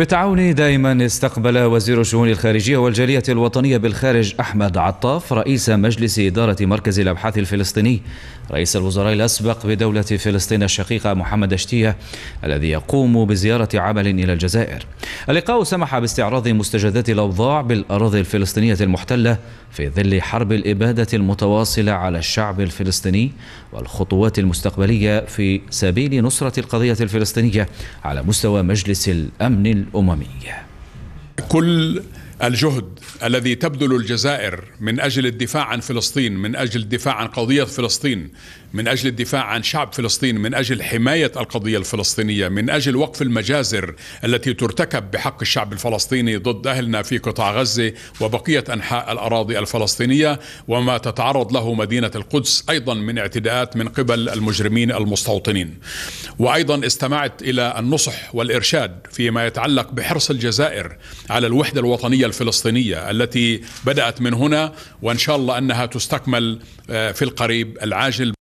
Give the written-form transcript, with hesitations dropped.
في التعاون دائما استقبل وزير الشؤون الخارجية والجالية الوطنية بالخارج أحمد عطاف رئيس مجلس إدارة مركز الأبحاث الفلسطيني رئيس الوزراء الأسبق بدولة فلسطين الشقيقة محمد اشتيه الذي يقوم بزيارة عمل إلى الجزائر. اللقاء سمح باستعراض مستجدات الأوضاع بالأراضي الفلسطينية المحتلة في ظل حرب الإبادة المتواصلة على الشعب الفلسطيني والخطوات المستقبلية في سبيل نصرة القضية الفلسطينية على مستوى مجلس الأمن الأممي. كل الجهد الذي تبذل الجزائر من أجل الدفاع عن فلسطين، من أجل الدفاع عن قضية فلسطين، من أجل الدفاع عن شعب فلسطين، من أجل حماية القضية الفلسطينية، من أجل وقف المجازر التي ترتكب بحق الشعب الفلسطيني ضد أهلنا في قطاع غزة وبقية أنحاء الأراضي الفلسطينية، وما تتعرض له مدينة القدس أيضا من اعتداءات من قبل المجرمين المستوطنين. وأيضا استمعت إلى النصح والإرشاد فيما يتعلق بحرص الجزائر على الوحدة الوطنية الفلسطينية التي بدأت من هنا، وإن شاء الله أنها تستكمل في القريب العاجل.